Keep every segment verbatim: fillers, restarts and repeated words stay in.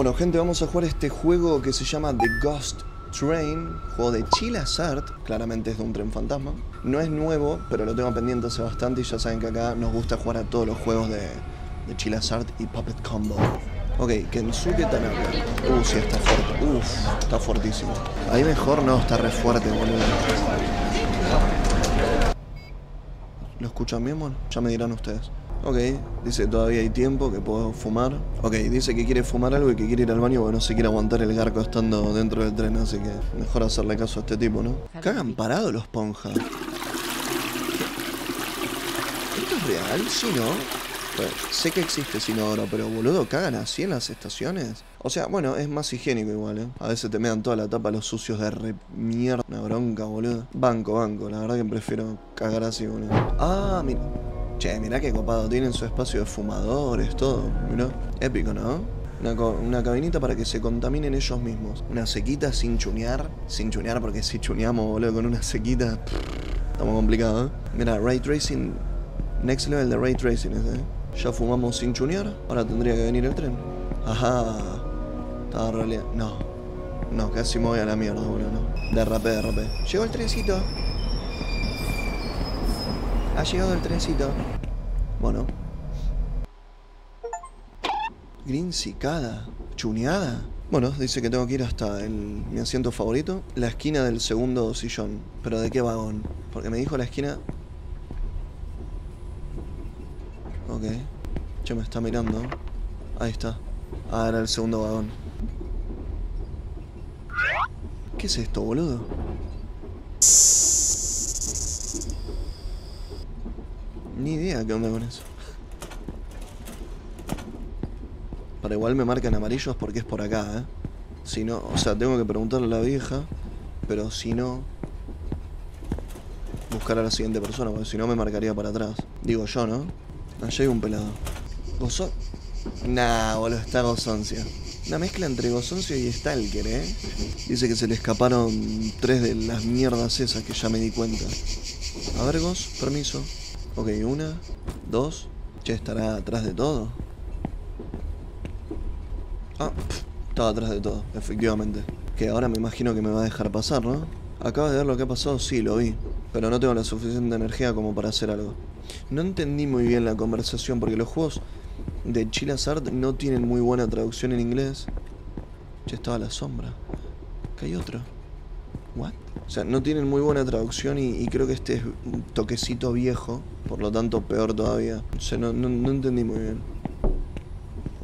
Bueno, gente, vamos a jugar este juego que se llama The Ghost Train, juego de Chillas Art, claramente es de un tren fantasma. No es nuevo, pero lo tengo pendiente hace bastante y ya saben que acá nos gusta jugar a todos los juegos de, de Chillas Art y Puppet Combo. Ok, Kensuke Tanaka. Uh, sí, está fuerte. Uff, está fuertísimo. Ahí mejor no, está re fuerte, boludo. ¿Lo escuchan bien, bueno? Ya me dirán ustedes. Ok, dice todavía hay tiempo, que puedo fumar. Ok, dice que quiere fumar algo y que quiere ir al baño porque no se quiere aguantar el garco estando dentro del tren, así que mejor hacerle caso a este tipo, ¿no? Cagan parado los ponjas. ¿Esto es real? Sí, ¿no? Bueno, sé que existe Sinodoro, pero boludo, cagan así en las estaciones. O sea, bueno, es más higiénico igual, ¿eh? A veces te mean toda la tapa los sucios de re mierda. Una bronca, boludo. Banco, banco, la verdad que prefiero cagar así, boludo. Ah, mira. Che, mirá qué copado, tienen su espacio de fumadores, todo, mirá. Épico, ¿no? Una, una cabinita para que se contaminen ellos mismos. Una sequita sin chunear. Sin chunear porque si chuneamos, boludo, con una sequita. Pff, estamos complicados, ¿eh? Mirá, Ray Tracing. Next level de Ray Tracing, ¿eh? Ya fumamos sin chunear, ahora tendría que venir el tren. Ajá. Estaba realidad. No. No, casi me voy a la mierda, boludo. No. Derrapé, derrapé. Llegó el trencito. Ha llegado el trencito. Bueno. Green cicada. Chuneada. Bueno, dice que tengo que ir hasta el, mi asiento favorito. La esquina del segundo sillón. Pero ¿de qué vagón? Porque me dijo la esquina... Ok. Che, me está mirando. Ahí está. Ah, era el segundo vagón. ¿Qué es esto, boludo? Ni idea qué onda con eso. Pero igual me marcan amarillos porque es por acá, ¿eh? Si no... O sea, tengo que preguntarle a la vieja. Pero si no... Buscar a la siguiente persona, porque si no me marcaría para atrás. Digo yo, ¿no? Allá hay un pelado. Gozón. Nah, boludo, está gozoncia. Una mezcla entre gozoncio y stalker, ¿eh? Dice que se le escaparon tres de las mierdas esas que ya me di cuenta. A ver, Goz, permiso. Ok, una, dos. Che, ¿estará atrás de todo? Ah, pff, estaba atrás de todo, efectivamente. Que ahora me imagino que me va a dejar pasar, ¿no? ¿Acabas de ver lo que ha pasado? Sí, lo vi. Pero no tengo la suficiente energía como para hacer algo. No entendí muy bien la conversación porque los juegos de Chillas Art no tienen muy buena traducción en inglés. Ya estaba la sombra. Acá hay otro. ¿What? O sea, no tienen muy buena traducción y, y creo que este es un toquecito viejo. Por lo tanto, peor todavía. O sea, no, no, no entendí muy bien.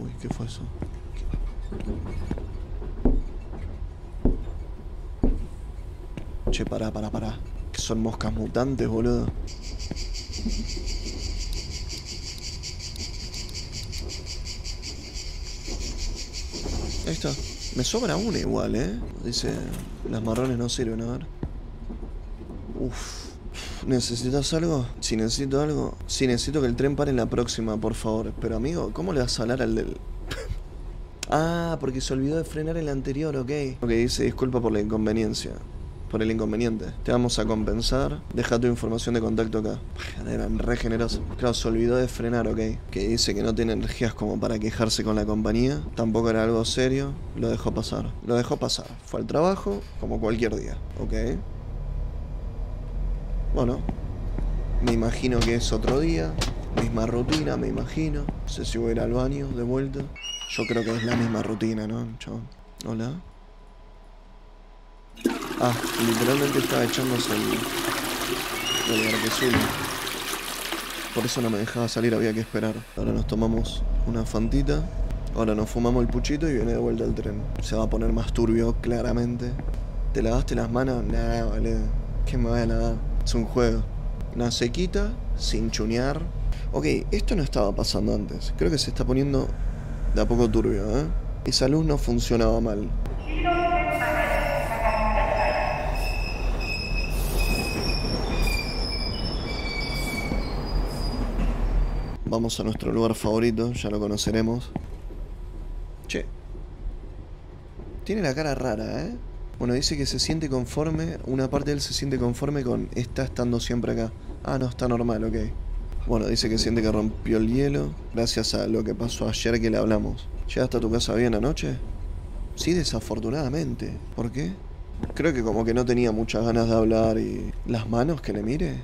Uy, ¿qué fue eso? Che, pará, pará, pará. Que son moscas mutantes, boludo. Ahí está. Me sobra una igual, ¿eh? Dice... Las marrones no sirven, a ver. Uff. ¿Necesitas algo? Si necesito algo... Si necesito que el tren pare en la próxima, por favor. Pero amigo, ¿cómo le vas a hablar al del...? Ah, porque se olvidó de frenar el anterior, ok. Ok, dice disculpa por la inconveniencia. Por el inconveniente. Te vamos a compensar. Deja tu información de contacto acá. Eran re generosos. Claro, se olvidó de frenar, ok. Que dice que no tiene energías como para quejarse con la compañía. Tampoco era algo serio. Lo dejó pasar. Lo dejó pasar. Fue al trabajo como cualquier día. Ok. Bueno. Me imagino que es otro día. Misma rutina, me imagino. No sé si voy a ir al baño de vuelta. Yo creo que es la misma rutina, ¿no? Chau. Hola. Ah, literalmente estaba echándose el, el garquezuelo. Por eso no me dejaba salir, había que esperar. Ahora nos tomamos una fantita. Ahora nos fumamos el puchito y viene de vuelta el tren. Se va a poner más turbio, claramente. ¿Te lavaste las manos? Nah, vale. ¿Qué me va a lavar? Es un juego. Una sequita, sin chunear. Ok, esto no estaba pasando antes. Creo que se está poniendo de a poco turbio, ¿eh? Esa luz no funcionaba mal. Vamos a nuestro lugar favorito, ya lo conoceremos. Che. Tiene la cara rara, ¿eh? Bueno, dice que se siente conforme, una parte de él se siente conforme con está estando siempre acá. Ah, no, está normal, ok. Bueno, dice que siente que rompió el hielo gracias a lo que pasó ayer que le hablamos. ¿Llegaste a tu casa bien anoche? Sí, desafortunadamente. ¿Por qué? Creo que como que no tenía muchas ganas de hablar y... ¿Las manos que le mire?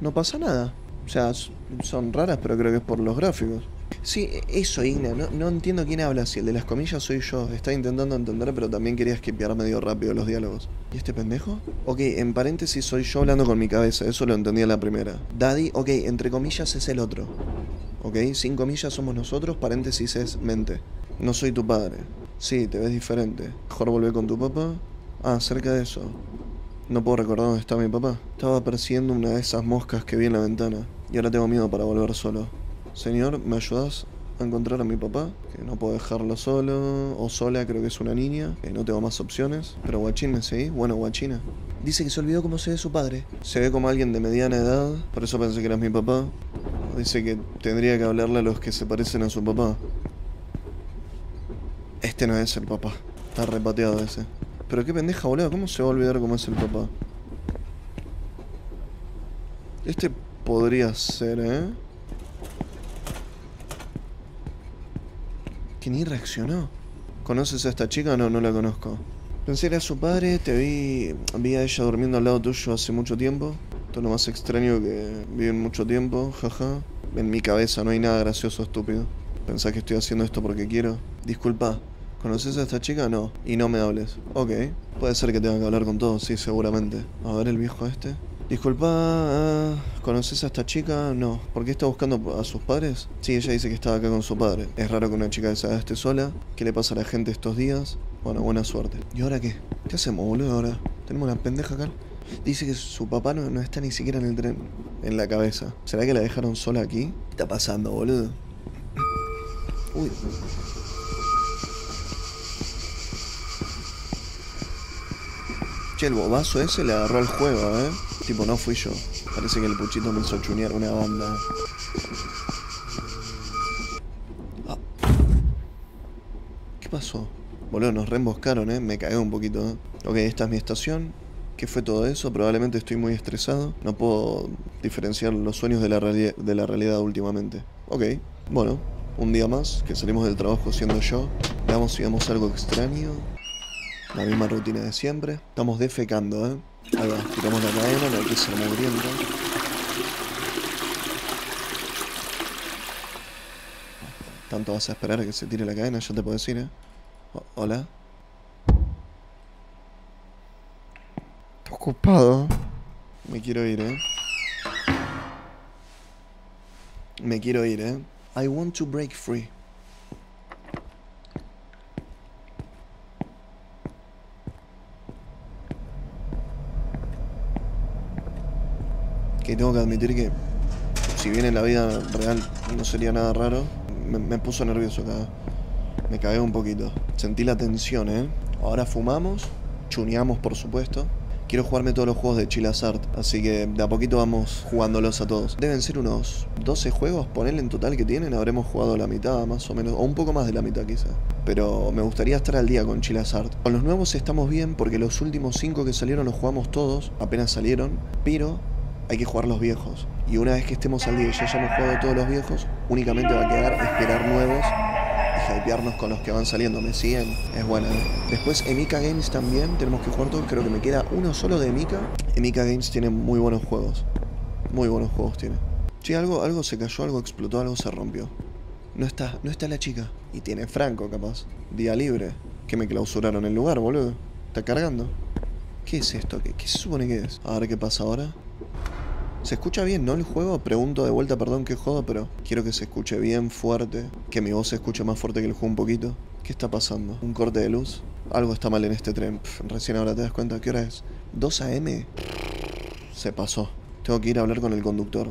No pasa nada. O sea, son raras, pero creo que es por los gráficos. Sí, eso, Igna. No, no entiendo quién habla. Si el de las comillas soy yo. Estaba intentando entender, pero también quería esquipear medio rápido los diálogos. ¿Y este pendejo? Ok, en paréntesis soy yo hablando con mi cabeza. Eso lo entendí en la primera. Daddy, ok, entre comillas es el otro. Ok, sin comillas somos nosotros, paréntesis es mente. No soy tu padre. Sí, te ves diferente. Mejor volver con tu papá. Ah, acerca de eso. No puedo recordar dónde está mi papá. Estaba persiguiendo una de esas moscas que vi en la ventana. Y ahora tengo miedo para volver solo. Señor, ¿me ayudas a encontrar a mi papá? Que no puedo dejarlo solo. O sola, creo que es una niña. Que no tengo más opciones. Pero guachín, ¿me seguís? Bueno, guachina. Dice que se olvidó cómo se ve su padre. Se ve como alguien de mediana edad. Por eso pensé que eras mi papá. Dice que tendría que hablarle a los que se parecen a su papá. Este no es el papá. Está repateado ese. Pero qué pendeja, boludo, ¿cómo se va a olvidar cómo es el papá? Este podría ser, ¿eh? Que ni reaccionó. ¿Conoces a esta chica? No, no la conozco. Pensé que era su padre, te vi... Vi a ella durmiendo al lado tuyo hace mucho tiempo. Esto es lo más extraño que vi en mucho tiempo, jaja. En mi cabeza no hay nada gracioso, estúpido. Pensás que estoy haciendo esto porque quiero. Disculpa. ¿Conoces a esta chica? No. Y no me hables. Ok. Puede ser que tenga que hablar con todos, sí, seguramente. A ver el viejo este. Disculpa. ¿Conoces a esta chica? No. ¿Por qué está buscando a sus padres? Sí, ella dice que estaba acá con su padre. Es raro que una chica de esa edad esté sola. ¿Qué le pasa a la gente estos días? Bueno, buena suerte. ¿Y ahora qué? ¿Qué hacemos, boludo, ahora? ¿Tenemos la pendeja acá? Dice que su papá no, no está ni siquiera en el tren. En la cabeza. ¿Será que la dejaron sola aquí? ¿Qué está pasando, boludo? Uy. Che, el bobazo ese le agarró al juego, ¿eh? Tipo, no fui yo. Parece que el puchito me hizo chunear una banda. Ah. ¿Qué pasó? Boludo, nos reemboscaron, ¿eh? Me cagué un poquito, ¿eh? Ok, esta es mi estación. ¿Qué fue todo eso? Probablemente estoy muy estresado. No puedo diferenciar los sueños de la, de la realidad últimamente. Ok, bueno. Un día más, que salimos del trabajo siendo yo. Veamos si vemos algo extraño. La misma rutina de siempre. Estamos defecando, ¿eh? Ahí va, tiramos la cadena, la que se va muriendo. Tanto vas a esperar a que se tire la cadena, yo te puedo decir, ¿eh? O hola. Estoy ocupado. Me quiero ir, ¿eh? Me quiero ir, ¿eh? I want to break free. Que tengo que admitir que, si bien en la vida real no sería nada raro, me, me puso nervioso acá. Me cagué un poquito. Sentí la tensión, ¿eh? Ahora fumamos, chuneamos por supuesto. Quiero jugarme todos los juegos de Chillas Art, así que de a poquito vamos jugándolos a todos. Deben ser unos doce juegos, ponele en total que tienen, habremos jugado la mitad más o menos, o un poco más de la mitad quizá. Pero me gustaría estar al día con Chillas Art. Con los nuevos estamos bien porque los últimos cinco que salieron los jugamos todos, apenas salieron, pero hay que jugar los viejos. Y una vez que estemos al día y ya hayamos jugado todos los viejos, únicamente va a quedar esperar nuevos y hypearnos con los que van saliendo. ¿Me siguen? Es buena, ¿eh? Después Emika Games también, tenemos que jugar todos. Creo que me queda uno solo de Emika. Emika Games tiene muy buenos juegos. Muy buenos juegos tiene. Che, algo, algo se cayó, algo explotó, algo se rompió. No está, no está la chica. Y tiene Franco, capaz. Día libre. Que me clausuraron el lugar, boludo. Está cargando. ¿Qué es esto? ¿Qué, qué se supone que es? A ver qué pasa ahora. ¿Se escucha bien, no, el juego? Pregunto de vuelta, perdón que jodo, pero quiero que se escuche bien fuerte. Que mi voz se escuche más fuerte que el juego un poquito. ¿Qué está pasando? ¿Un corte de luz? Algo está mal en este tren. Pff, recién ahora te das cuenta. ¿Qué hora es? ¿dos a eme? Se pasó. Tengo que ir a hablar con el conductor.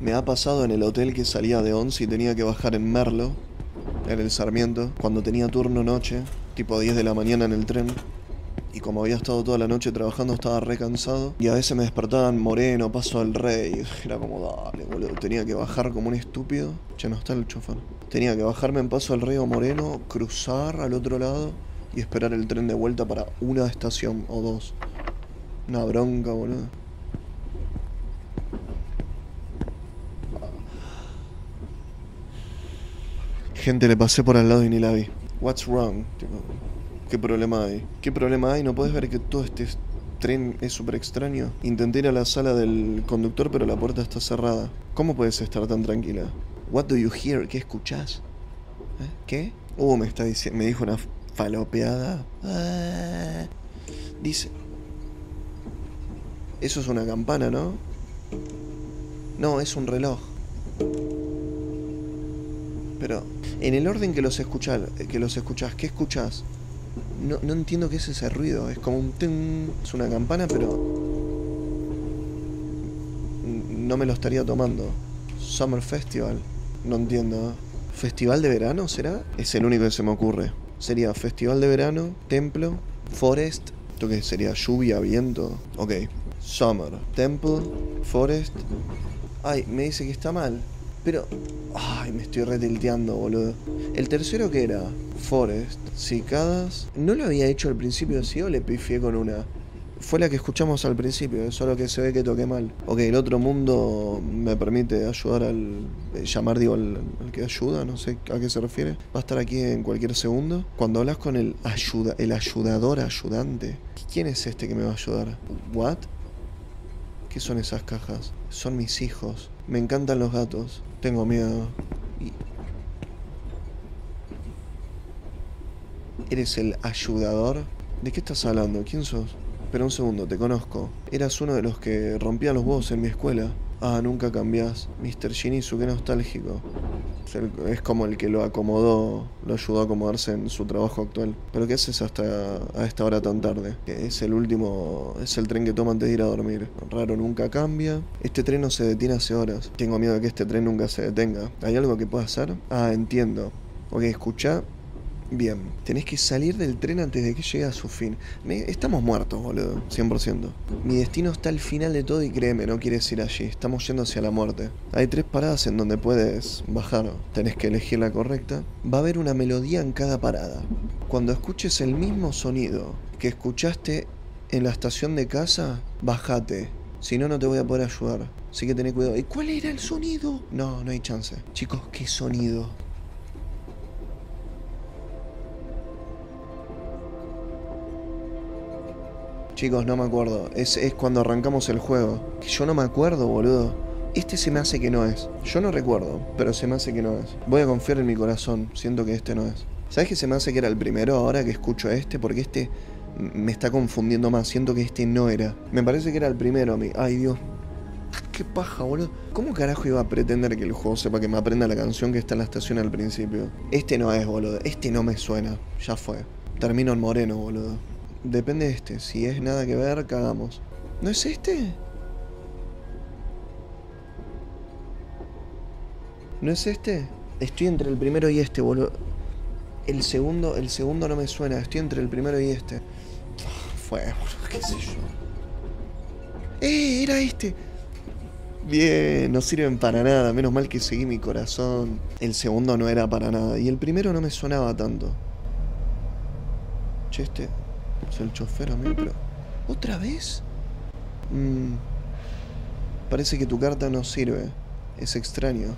Me ha pasado en el hotel que salía de once y tenía que bajar en Merlo. En el Sarmiento. Cuando tenía turno noche. Tipo diez de la mañana en el tren. Y como había estado toda la noche trabajando, estaba re cansado. Y a veces me despertaban Moreno, Paso del Rey. Era como, dale, boludo. Tenía que bajar como un estúpido. Che, no está el chofer. Tenía que bajarme en Paso del Rey o Moreno, cruzar al otro lado y esperar el tren de vuelta para una estación o dos. Una bronca, boludo. Gente, le pasé por al lado y ni la vi. What's wrong? ¿Qué problema hay? ¿Qué problema hay? ¿No podés ver que todo este tren es súper extraño? Intenté ir a la sala del conductor, pero la puerta está cerrada. ¿Cómo puedes estar tan tranquila? What do you hear? ¿Qué escuchás? ¿Eh? ¿Qué? Uh, me está diciendo... Me dijo una falopeada. Ah. Dice... Eso es una campana, ¿no? No, es un reloj. Pero... En el orden que los escuchás, que los escuchás, ¿qué escuchás? No, no entiendo qué es ese ruido. Es como un... Ting. Es una campana, pero... No me lo estaría tomando. Summer Festival. No entiendo. ¿Festival de verano será? Es el único que se me ocurre. Sería festival de verano, templo, forest. ¿Esto qué sería? ¿Lluvia, viento? Ok. Summer, temple, forest. Ay, me dice que está mal. Pero... Ay, me estoy retilteando, boludo. ¿El tercero qué era? Forest, cicadas. ¿No lo había hecho al principio así o le pifié con una? Fue la que escuchamos al principio, solo que se ve que toqué mal. Ok, el otro mundo me permite ayudar al... Eh, llamar, digo, al, al que ayuda, no sé a qué se refiere. Va a estar aquí en cualquier segundo. Cuando hablas con el ayuda, el ayudador ayudante. ¿Quién es este que me va a ayudar? ¿What? ¿Qué son esas cajas? Son mis hijos. Me encantan los gatos. Tengo miedo. Y... ¿Eres el ayudador? ¿De qué estás hablando? ¿Quién sos? Espera un segundo, te conozco. Eras uno de los que rompía los huevos en mi escuela. Ah, nunca cambiás. mister Shimizu, qué nostálgico. Es como el que lo acomodó, lo ayudó a acomodarse en su trabajo actual. ¿Pero qué haces hasta a esta hora tan tarde? Es el último, es el tren que toma antes de ir a dormir. Raro, nunca cambia. Este tren no se detiene hace horas. Tengo miedo de que este tren nunca se detenga. ¿Hay algo que pueda hacer? Ah, entiendo. Ok, escuchá. Bien, tenés que salir del tren antes de que llegue a su fin. Me... Estamos muertos, boludo, cien por ciento. Mi destino está al final de todo y créeme, no quieres ir allí. Estamos yendo hacia la muerte. Hay tres paradas en donde puedes bajar. Tenés que elegir la correcta. Va a haber una melodía en cada parada. Cuando escuches el mismo sonido que escuchaste en la estación de casa, bájate. Si no, no te voy a poder ayudar. Así que tené cuidado. ¿Y cuál era el sonido? No, no hay chance. Chicos, ¿qué sonido? Chicos, no me acuerdo. Es, es cuando arrancamos el juego. Que yo no me acuerdo, boludo. Este se me hace que no es. Yo no recuerdo, pero se me hace que no es. Voy a confiar en mi corazón. Siento que este no es. ¿Sabes que se me hace que era el primero ahora que escucho este? Porque este me está confundiendo más. Siento que este no era. Me parece que era el primero. Mi... Ay, Dios. Qué paja, boludo. ¿Cómo carajo iba a pretender que el juego sepa que me aprenda la canción que está en la estación al principio? Este no es, boludo. Este no me suena. Ya fue. Termino en moreno, boludo. Depende de este. Si es nada que ver, cagamos. ¿No es este? ¿No es este? Estoy entre el primero y este, boludo. El segundo, el segundo no me suena. Estoy entre el primero y este. Fue, boludo, qué sé yo. ¡Eh! Era este. Bien, no sirven para nada. Menos mal que seguí mi corazón. El segundo no era para nada. Y el primero no me sonaba tanto. Che, este... Es el chofer, amigo, pero... ¿Otra vez? Mm. Parece que tu carta no sirve. Es extraño.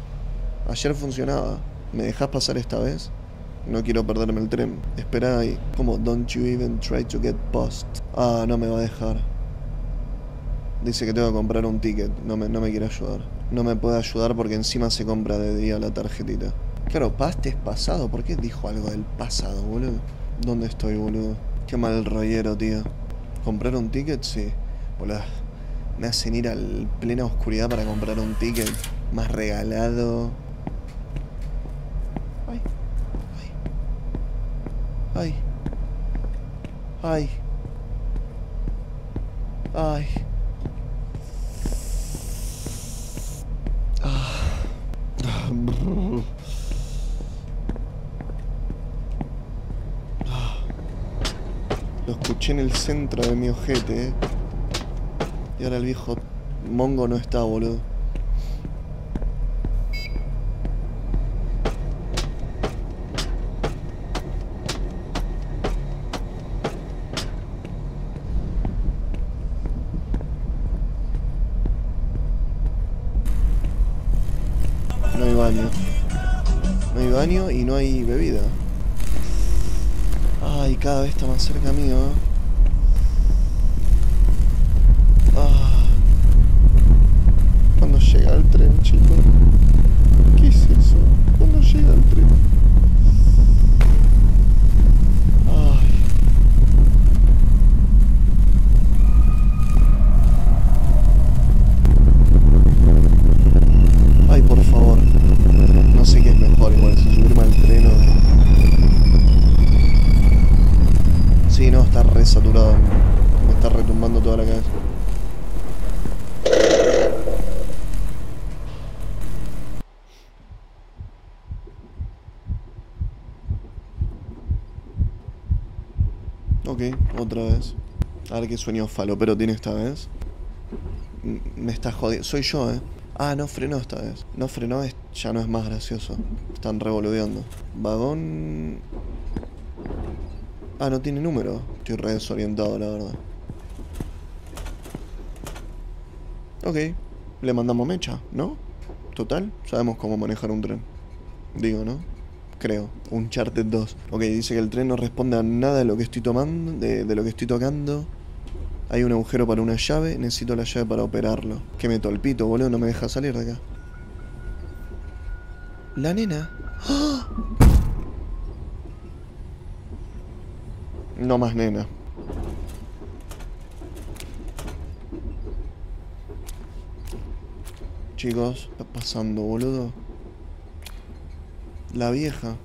Ayer funcionaba. ¿Me dejás pasar esta vez? No quiero perderme el tren. Esperá ahí. Como, don't you even try to get past. Ah, no me va a dejar. Dice que tengo que comprar un ticket. No me, no me quiere ayudar. No me puede ayudar porque encima se compra de día la tarjetita. Claro, past es pasado. ¿Por qué dijo algo del pasado, boludo? ¿Dónde estoy, boludo? Qué mal rollero, tío. ¿Comprar un ticket? Sí. Hola. Me hacen ir a plena oscuridad para comprar un ticket. Más regalado. Ay. Ay. Ay. Ay. Ay. Ah. Lo escuché en el centro de mi ojete, eh. Y ahora el viejo mongo no está, boludo. No hay baño. No hay baño y no hay bebida. Ay, cada vez está más cerca mío. Ah. ¿Cuándo llega el tren, chicos? ¿Qué es eso? ¿Cuándo llega el tren? Ay. Ay, por favor. No sé qué es mejor, igual si subirme al tren o... Sí, no, está re saturado. Me está retumbando toda la cabeza. Ok, otra vez. A ver qué sueño falo, pero tiene esta vez. M me está jodiendo. Soy yo, eh. Ah, no frenó esta vez. No frenó, es ya no es más gracioso. Están revolviendo. Vagón... Ah, no tiene número. Estoy re desorientado, la verdad. Ok, le mandamos mecha, ¿no? Total, sabemos cómo manejar un tren. Digo, ¿no? Creo, Uncharted dos. Ok, dice que el tren no responde a nada de lo que estoy tomando, de, de lo que estoy tocando. Hay un agujero para una llave, necesito la llave para operarlo. Que me tolpito, boludo, no me deja salir de acá. La nena. ¡Ah! No más nena. Chicos, ¿qué está pasando, boludo? La vieja.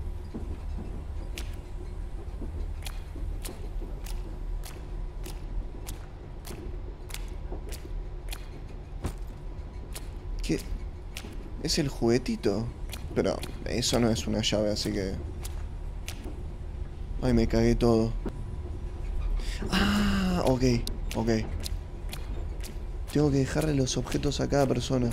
¿Qué? ¿Es el juguetito? Pero eso no es una llave, así que... Ay, me cagué todo. Ah, ok, ok. Tengo que dejarle los objetos a cada persona.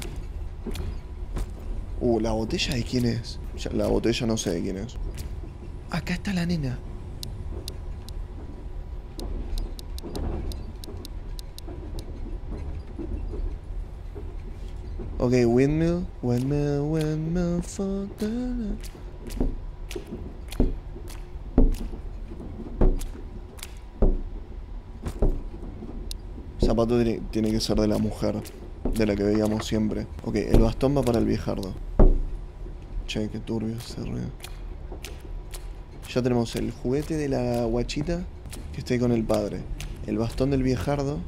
Uh, ¿la botella de quién es? Ya, la botella no sé de quién es. Acá está la nena. Ok, windmill. Windmill, windmill for the... Zapato tiene, tiene que ser de la mujer. De la que veíamos siempre. Ok, el bastón va para el viejardo. Che, qué turbio ese ruido. Ya tenemos el juguete de la guachita que está ahí con el padre. El bastón del viejardo.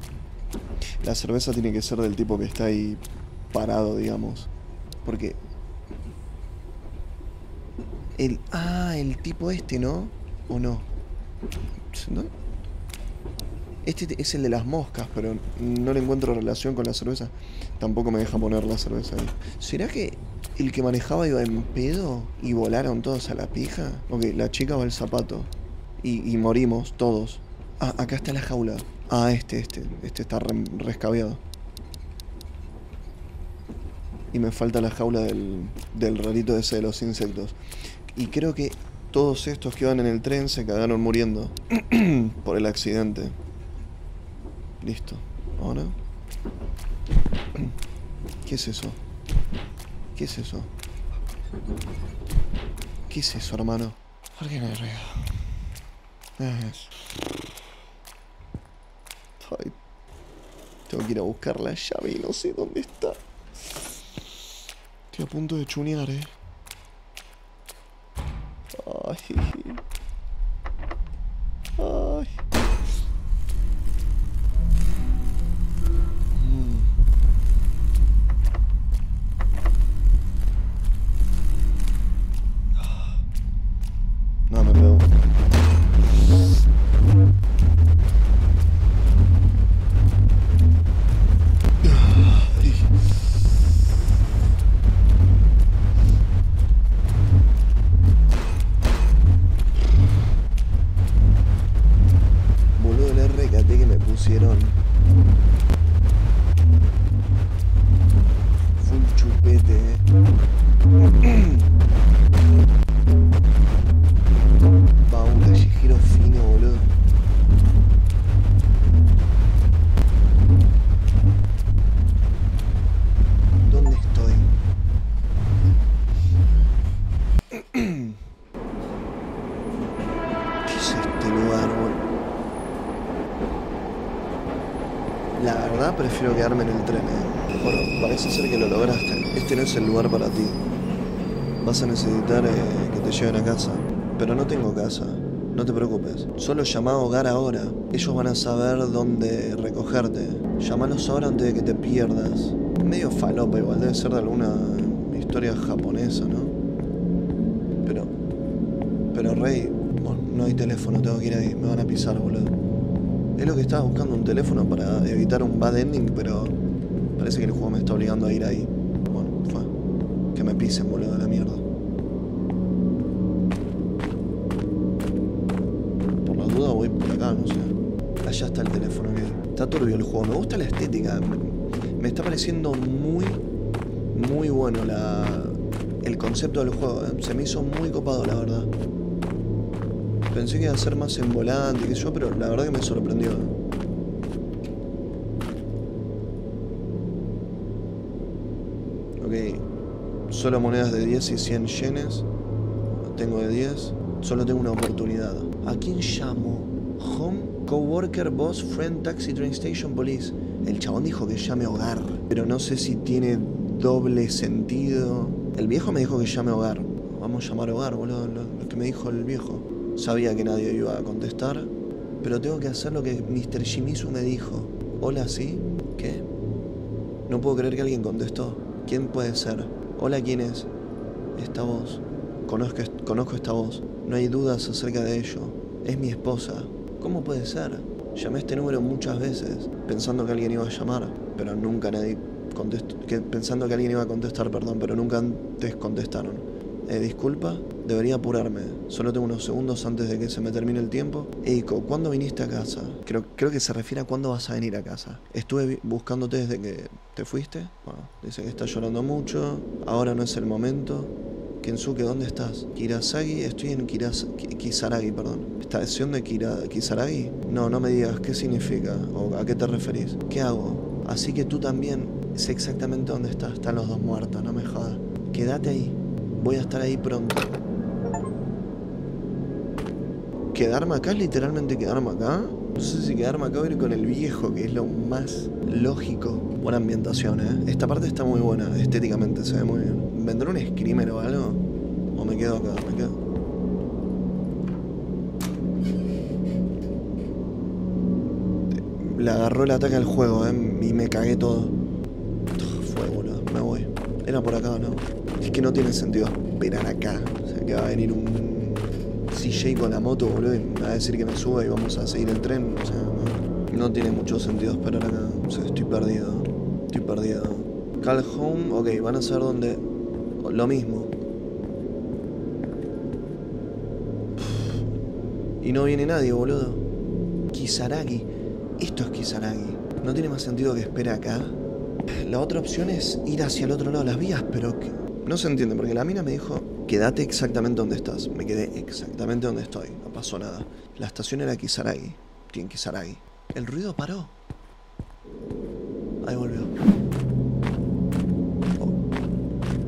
La cerveza tiene que ser del tipo que está ahí parado, digamos. Porque... El... Ah, el tipo este, ¿no? ¿O no? ¿No? Este es el de las moscas, pero no le encuentro relación con la cerveza. Tampoco me deja poner la cerveza ahí. ¿Será que...? El que manejaba iba en pedo y volaron todos a la pija. Ok, la chica va al zapato. Y, y morimos todos. Ah, acá está la jaula. Ah, este, este. Este está re, rescabeado. Y me falta la jaula del, del rarito ese de los insectos. Y creo que todos estos que iban en el tren se cagaron muriendo. Por el accidente. Listo. Ahora. ¿Qué es eso? ¿Qué es eso? ¿Qué es eso, hermano? ¿Por qué me rega? Ay, tengo que ir a buscar la llave y no sé dónde está. Estoy a punto de chunear, eh. Ay. Ay. No, me pego. verdad prefiero quedarme en el tren, eh. Bueno, parece ser que lo lograste. Este no es el lugar para ti. Vas a necesitar eh, que te lleven a casa. Pero no tengo casa. No te preocupes. Solo llama a hogar ahora. Ellos van a saber dónde recogerte. Llámalos ahora antes de que te pierdas. Es medio falopa igual. Debe ser de alguna historia japonesa, ¿no? Pero... Pero, Rey... Bueno, no hay teléfono. Tengo que ir ahí. Me van a pisar, boludo. Es lo que estaba buscando, un teléfono para evitar un bad ending, pero... Parece que el juego me está obligando a ir ahí. Bueno, fue. Que me pisen, boludo, de la mierda. Voy por acá, no sé. Allá está el teléfono, que está turbio el juego. Me gusta la estética. Me, me está pareciendo muy, muy bueno la, el concepto del juego. Se me hizo muy copado, la verdad. Pensé que iba a ser más envolante que yo, pero la verdad que me sorprendió. Ok. Solo monedas de diez y cien yenes. No tengo de diez. Solo tengo una oportunidad. ¿A quién llamo? Home, coworker, boss, friend, taxi, train station, police. El chabón dijo que llame hogar, pero no sé si tiene doble sentido. El viejo me dijo que llame hogar. Vamos a llamar hogar, boludo, lo, lo que me dijo el viejo. Sabía que nadie iba a contestar, pero tengo que hacer lo que mister Shimizu me dijo. Hola, ¿sí? ¿Qué? No puedo creer que alguien contestó. ¿Quién puede ser? Hola, ¿quién es? Esta voz. Conozco, conozco esta voz. No hay dudas acerca de ello. Es mi esposa. ¿Cómo puede ser? Llamé a este número muchas veces, pensando que alguien iba a llamar, pero nunca nadie contestó. Que, pensando que alguien iba a contestar, perdón, pero nunca antes contestaron. Eh, disculpa, debería apurarme. Solo tengo unos segundos antes de que se me termine el tiempo. Eiko, ¿cuándo viniste a casa? Creo, creo que se refiere a cuándo vas a venir a casa. Estuve buscándote desde que te fuiste. Bueno, dice que está llorando mucho. Ahora no es el momento. Kensuke, ¿dónde estás? Kirasagi, estoy en Kiras Kisaragi, perdón. ¿Estación de Kira Kisaragi? No, no me digas, ¿qué significa? ¿O a qué te referís? ¿Qué hago? Así que tú también, sé exactamente dónde estás. Están los dos muertos, no me jodas. Quédate ahí, voy a estar ahí pronto. ¿Quedarme acá? ¿Es literalmente quedarme acá? No sé si quedarme acá o ir con el viejo, que es lo más lógico. Buena ambientación, ¿eh? Esta parte está muy buena, estéticamente se ve muy bien. ¿Vendrá un screamer o algo? ¿O me quedo acá? ¿Me quedo? Le agarró el ataque al juego, ¿eh? Y me cagué todo. Fue, boludo. Me voy. Era por acá, ¿no? Es que no tiene sentido esperar acá. O sea, que va a venir un C J con la moto, boludo, y me va a decir que me suba y vamos a seguir el tren. O sea, no, no tiene mucho sentido esperar acá. O sea, estoy perdido. Estoy perdido. Call home. Ok, van a saber dónde... Lo mismo. Y no viene nadie, boludo. Kisaragi. Esto es Kisaragi. No tiene más sentido que espera acá. La otra opción es ir hacia el otro lado de las vías, pero que... no se entiende, porque la mina me dijo, quédate exactamente donde estás. Me quedé exactamente donde estoy. No pasó nada. La estación era Kisaragi. Tien Kisaragi. El ruido paró. Ahí volvió.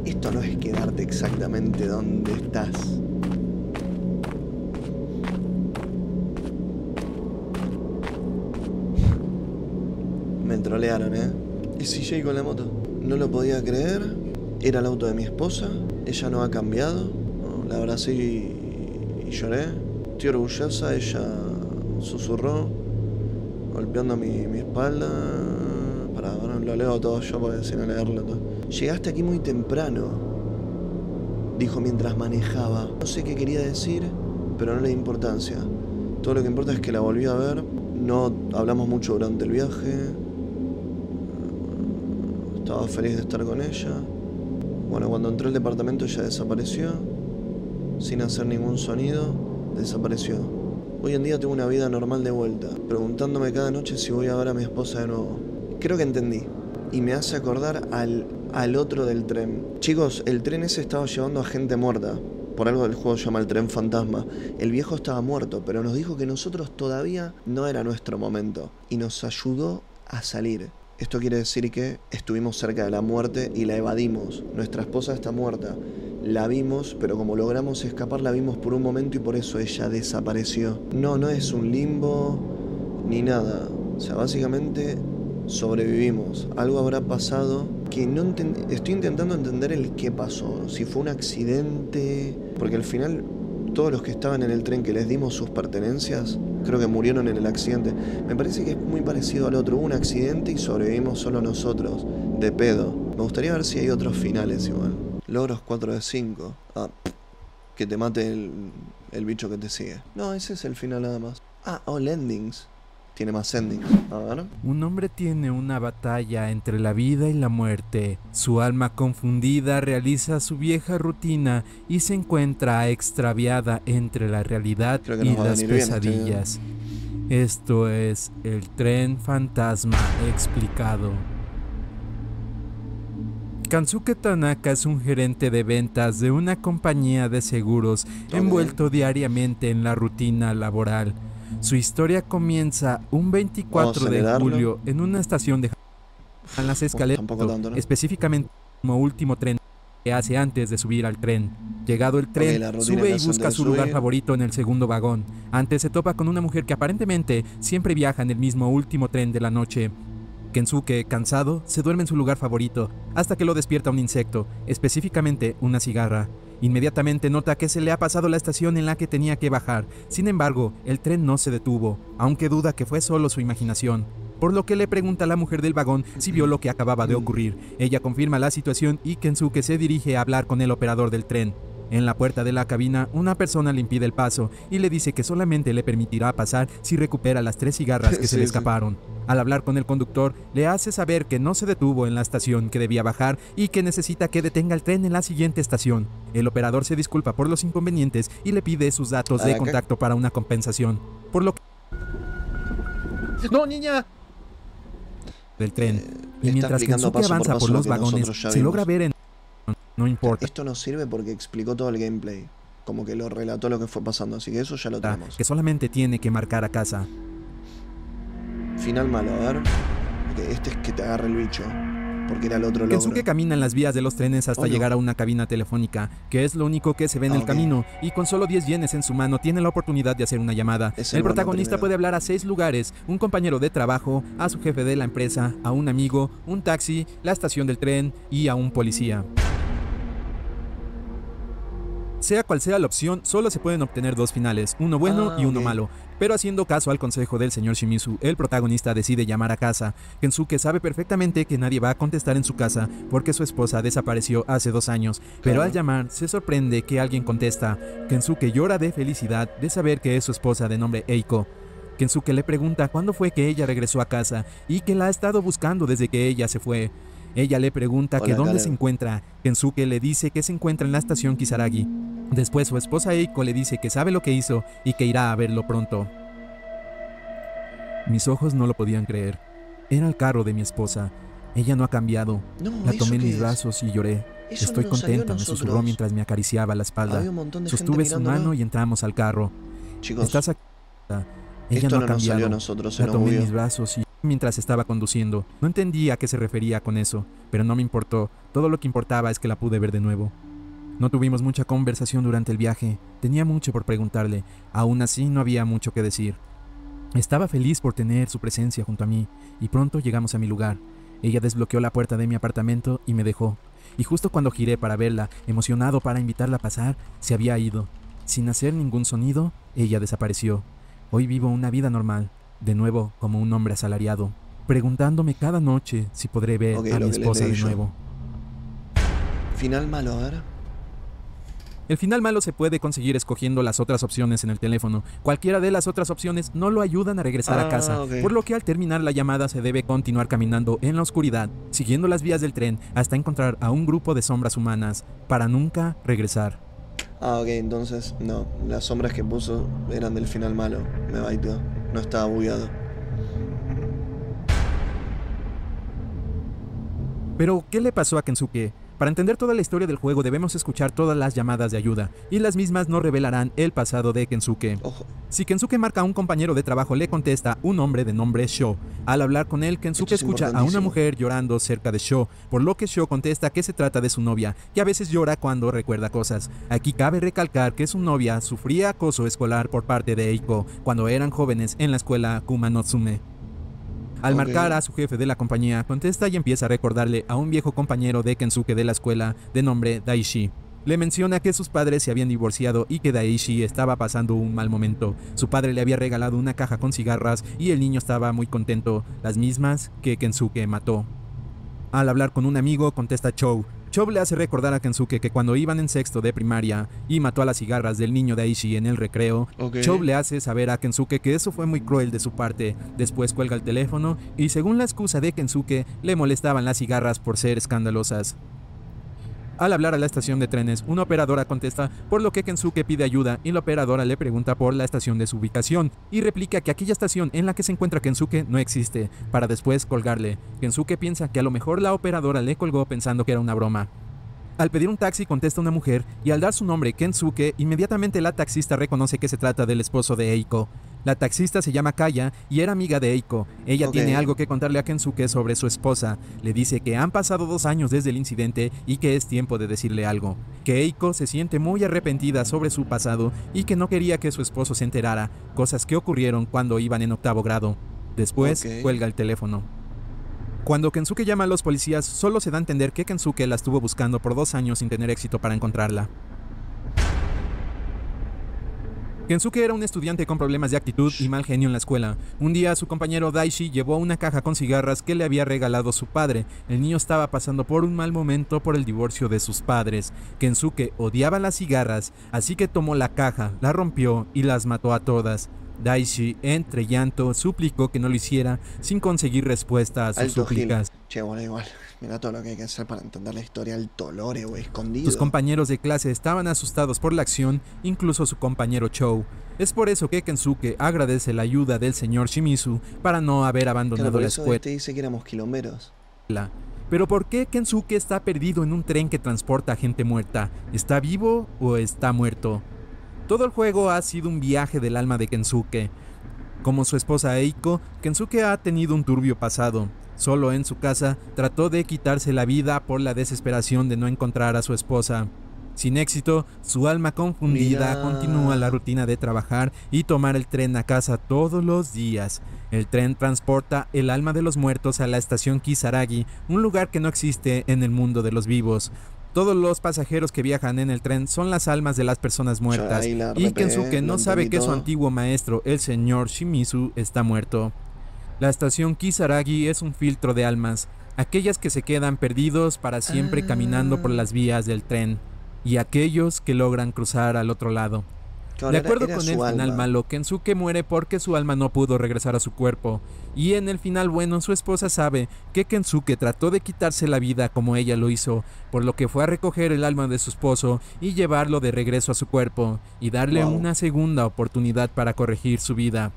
Esto no es quedarte exactamente donde estás. Me trolearon, ¿eh? Y C J con la moto. No lo podía creer. Era el auto de mi esposa. Ella no ha cambiado. La abracé y, y lloré. Estoy orgullosa. Ella susurró, golpeando mi, mi espalda. Para, bueno, lo leo todo yo porque si no leerlo todo. Llegaste aquí muy temprano, dijo mientras manejaba. No sé qué quería decir, pero no le di importancia. Todo lo que importa es que la volví a ver. No hablamos mucho durante el viaje. Estaba feliz de estar con ella. Bueno, cuando entré al departamento ella desapareció. Sin hacer ningún sonido, desapareció. Hoy en día tengo una vida normal de vuelta, preguntándome cada noche si voy a ver a mi esposa de nuevo. Creo que entendí. Y me hace acordar al, al otro del tren. Chicos, el tren ese estaba llevando a gente muerta. Por algo el juego se llama el tren fantasma. El viejo estaba muerto, pero nos dijo que nosotros todavía no era nuestro momento. Y nos ayudó a salir. Esto quiere decir que estuvimos cerca de la muerte y la evadimos. Nuestra esposa está muerta. La vimos, pero como logramos escapar, la vimos por un momento y por eso ella desapareció. No, no es un limbo ni nada. O sea, básicamente... sobrevivimos. Algo habrá pasado que no enten- estoy intentando entender el qué pasó. Si fue un accidente... Porque al final todos los que estaban en el tren que les dimos sus pertenencias, creo que murieron en el accidente. Me parece que es muy parecido al otro. Hubo un accidente y sobrevivimos solo nosotros. De pedo. Me gustaría ver si hay otros finales igual. Logros cuatro de cinco. Ah, que te mate el, el bicho que te sigue. No, ese es el final nada más. Ah, all endings. Tiene más endings. A ver. Un hombre tiene una batalla entre la vida y la muerte. Su alma confundida realiza su vieja rutina y se encuentra extraviada entre la realidad y las pesadillas. Este... Esto es el tren fantasma explicado. Kensuke Tanaka es un gerente de ventas de una compañía de seguros envuelto diariamente en la rutina laboral. Su historia comienza un veinticuatro de julio en una estación de en las escaleras, ¿no? Específicamente como último tren que hace antes de subir al tren. Llegado el tren, okay, sube y busca su lugar favorito en el segundo vagón. Antes se topa con una mujer que aparentemente siempre viaja en el mismo último tren de la noche. Kensuke, cansado, se duerme en su lugar favorito, hasta que lo despierta un insecto, específicamente una cigarra. Inmediatamente nota que se le ha pasado la estación en la que tenía que bajar. Sin embargo, el tren no se detuvo, aunque duda que fue solo su imaginación, por lo que le pregunta a la mujer del vagón si vio lo que acababa de ocurrir. Ella confirma la situación y Kensuke se dirige a hablar con el operador del tren. En la puerta de la cabina, una persona le impide el paso y le dice que solamente le permitirá pasar si recupera las tres cigarras que sí, se le escaparon. Sí. Al hablar con el conductor, le hace saber que no se detuvo en la estación que debía bajar y que necesita que detenga el tren en la siguiente estación. El operador se disculpa por los inconvenientes y le pide sus datos de contacto para una compensación. Por lo que... ¡No, niña! ...del tren. Y mientras Kensuke avanza por los vagones, se logra ver en... No importa. Esto nos sirve porque explicó todo el gameplay. Como que lo relató lo que fue pasando, así que eso ya lo tenemos. Que solamente tiene que marcar a casa. Final malo, a ver. Este es que te agarre el bicho, porque era el otro logro. Kensuke camina en las vías de los trenes hasta oh, no. llegar a una cabina telefónica, que es lo único que se ve en ah, el okay. camino, y con solo diez yenes en su mano tiene la oportunidad de hacer una llamada. Es el el protagonista primero. Puede hablar a seis lugares, un compañero de trabajo, a su jefe de la empresa, a un amigo, un taxi, la estación del tren y a un policía. Sea cual sea la opción, solo se pueden obtener dos finales, uno bueno ah, y uno okay. malo. Pero haciendo caso al consejo del señor Shimizu, el protagonista decide llamar a casa. Kensuke sabe perfectamente que nadie va a contestar en su casa porque su esposa desapareció hace dos años. Pero claro. al llamar, se sorprende que alguien contesta. Kensuke llora de felicidad de saber que es su esposa de nombre Eiko. Kensuke le pregunta cuándo fue que ella regresó a casa y que la ha estado buscando desde que ella se fue. Ella le pregunta Hola, que dónde Karen. se encuentra. Kensuke le dice que se encuentra en la estación Kisaragi. Después su esposa Eiko le dice que sabe lo que hizo y que irá a verlo pronto. Mis ojos no lo podían creer. Era el carro de mi esposa. Ella no ha cambiado. No, la tomé en mis brazos y lloré. Eso Estoy no contenta, me susurró mientras me acariciaba la espalda. Sostuve su mano y entramos al carro. Chicos, Estás aquí. Ella no ha cambiado. Nosotros, la tomé en mis brazos y... Mientras estaba conduciendo, no entendía a qué se refería con eso, pero no me importó. Todo lo que importaba es que la pude ver de nuevo. No tuvimos mucha conversación durante el viaje. Tenía mucho por preguntarle. Aún así, no había mucho que decir. Estaba feliz por tener su presencia junto a mí, y pronto llegamos a mi lugar. Ella desbloqueó la puerta de mi apartamento y me dejó. Y justo cuando giré para verla, emocionado para invitarla a pasar, se había ido. Sin hacer ningún sonido, ella desapareció. Hoy vivo una vida normal. De nuevo, como un hombre asalariado, preguntándome cada noche si podré ver okay, a mi esposa de nuevo. Final malo, ahora. El final malo se puede conseguir escogiendo las otras opciones en el teléfono. Cualquiera de las otras opciones no lo ayudan a regresar ah, a casa, okay. por lo que al terminar la llamada se debe continuar caminando en la oscuridad, siguiendo las vías del tren hasta encontrar a un grupo de sombras humanas para nunca regresar. Ah, ok, entonces, no, las sombras que puso eran del final malo. Me baitó. No estaba bugueado. Pero, ¿qué le pasó a Kensuke? Para entender toda la historia del juego debemos escuchar todas las llamadas de ayuda, y las mismas no revelarán el pasado de Kensuke. Ojo. Si Kensuke marca a un compañero de trabajo, le contesta un hombre de nombre Sho. Al hablar con él, Kensuke es escucha a una mujer llorando cerca de Sho, por lo que Sho contesta que se trata de su novia, que a veces llora cuando recuerda cosas. Aquí cabe recalcar que su novia sufría acoso escolar por parte de Eiko, cuando eran jóvenes en la escuela Kumanotsume. Al marcar a su jefe de la compañía, contesta y empieza a recordarle a un viejo compañero de Kensuke de la escuela de nombre Daishi. Le menciona que sus padres se habían divorciado y que Daishi estaba pasando un mal momento. Su padre le había regalado una caja con cigarras y el niño estaba muy contento, las mismas que Kensuke mató. Al hablar con un amigo, contesta Chou. Chou le hace recordar a Kensuke que cuando iban en sexto de primaria y mató a las cigarras del niño Daishi en el recreo, okay. Chou le hace saber a Kensuke que eso fue muy cruel de su parte. Después cuelga el teléfono y, según la excusa de Kensuke, le molestaban las cigarras por ser escandalosas. Al hablar a la estación de trenes, una operadora contesta, por lo que Kensuke pide ayuda y la operadora le pregunta por la estación de su ubicación y replica que aquella estación en la que se encuentra Kensuke no existe, para después colgarle. Kensuke piensa que a lo mejor la operadora le colgó pensando que era una broma. Al pedir un taxi contesta una mujer y al dar su nombre Kensuke, inmediatamente la taxista reconoce que se trata del esposo de Eiko. La taxista se llama Kaya y era amiga de Eiko. Ella okay. tiene algo que contarle a Kensuke sobre su esposa. Le dice que han pasado dos años desde el incidente y que es tiempo de decirle algo. Que Eiko se siente muy arrepentida sobre su pasado y que no quería que su esposo se enterara, cosas que ocurrieron cuando iban en octavo grado. Después, okay. cuelga el teléfono. Cuando Kensuke llama a los policías, solo se da a entender que Kensuke la estuvo buscando por dos años sin tener éxito para encontrarla. Kensuke era un estudiante con problemas de actitud y mal genio en la escuela. Un día su compañero Daishi llevó una caja con cigarras que le había regalado su padre. El niño estaba pasando por un mal momento por el divorcio de sus padres. Kensuke odiaba las cigarras, así que tomó la caja, la rompió y las mató a todas. Daishi, entre llanto, suplicó que no lo hiciera sin conseguir respuesta a sus Alto súplicas. Gil. Che, bueno, igual. Mira todo lo que hay que hacer para entender la historia del dolor, güey, escondido. Sus compañeros de clase estaban asustados por la acción, incluso su compañero Chou. Es por eso que Kensuke agradece la ayuda del señor Shimizu para no haber abandonado claro, la escuela. Este dice que éramos quilomeros. Pero ¿por qué Kensuke está perdido en un tren que transporta a gente muerta? ¿Está vivo o está muerto? Todo el juego ha sido un viaje del alma de Kensuke. Como su esposa Eiko, Kensuke ha tenido un turbio pasado. Solo en su casa, trató de quitarse la vida por la desesperación de no encontrar a su esposa. Sin éxito, su alma confundida Mira. continúa la rutina de trabajar y tomar el tren a casa todos los días. El tren transporta el alma de los muertos a la estación Kisaragi, un lugar que no existe en el mundo de los vivos. Todos los pasajeros que viajan en el tren son las almas de las personas muertas, y Kensuke no sabe que su antiguo maestro, el señor Shimizu, está muerto. La estación Kisaragi es un filtro de almas, aquellas que se quedan perdidos para siempre caminando por las vías del tren, y aquellos que logran cruzar al otro lado. De acuerdo con el final malo, Kensuke muere porque su alma no pudo regresar a su cuerpo, y en el final bueno, su esposa sabe que Kensuke trató de quitarse la vida como ella lo hizo, por lo que fue a recoger el alma de su esposo y llevarlo de regreso a su cuerpo, y darle una segunda oportunidad para corregir su vida.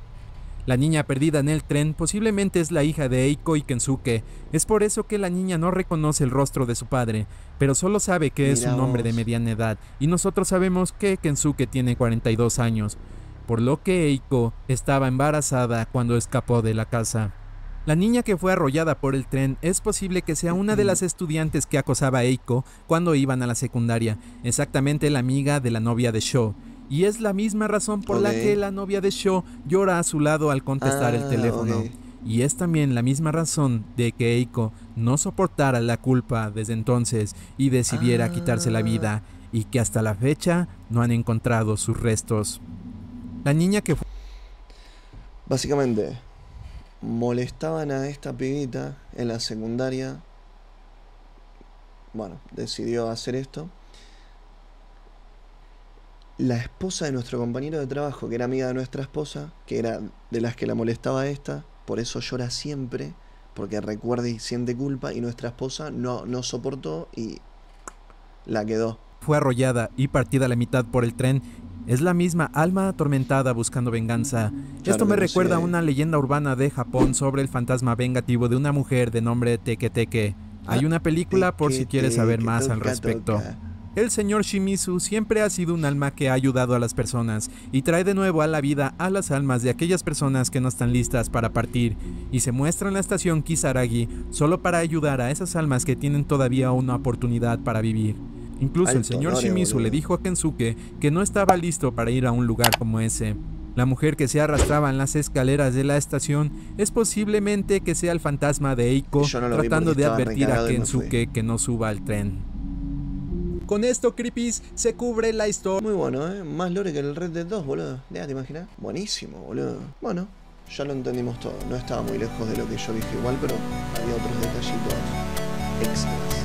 La niña perdida en el tren posiblemente es la hija de Eiko y Kensuke. Es por eso que la niña no reconoce el rostro de su padre, pero solo sabe que Miramos. es un hombre de mediana edad, y nosotros sabemos que Kensuke tiene cuarenta y dos años, por lo que Eiko estaba embarazada cuando escapó de la casa. La niña que fue arrollada por el tren es posible que sea una de las estudiantes que acosaba a Eiko cuando iban a la secundaria, exactamente la amiga de la novia de Sho. Y es la misma razón por okay. la que la novia de Sho llora a su lado al contestar ah, el teléfono. Okay. Y es también la misma razón de que Eiko no soportara la culpa desde entonces y decidiera ah. quitarse la vida, y que hasta la fecha no han encontrado sus restos. La niña que fue... Básicamente, molestaban a esta pibita en la secundaria. Bueno, decidió hacer esto. La esposa de nuestro compañero de trabajo, que era amiga de nuestra esposa, que era de las que la molestaba esta, por eso llora siempre, porque recuerda y siente culpa, y nuestra esposa no, no soportó y la quedó. Fue arrollada y partida a la mitad por el tren. Es la misma alma atormentada buscando venganza. Claro, Esto me recuerda a una leyenda urbana de Japón sobre el fantasma vengativo de una mujer de nombre Teke Teke. Hay una película por si quieres saber más al respecto. El señor Shimizu siempre ha sido un alma que ha ayudado a las personas y trae de nuevo a la vida a las almas de aquellas personas que no están listas para partir, y se muestra en la estación Kisaragi solo para ayudar a esas almas que tienen todavía una oportunidad para vivir. Incluso el señor Shimizu le dijo a Kensuke que no estaba listo para ir a un lugar como ese. La mujer que se arrastraba en las escaleras de la estación es posiblemente que sea el fantasma de Eiko tratando de advertir a Kensuke que no suba al tren. Con esto, creepies, se cubre la historia. Muy bueno, ¿eh? Más lore que el Red Dead dos, boludo. Ya, ¿te imaginas? Buenísimo, boludo. Bueno, ya lo entendimos todo. No estaba muy lejos de lo que yo dije igual, pero había otros detallitos extras.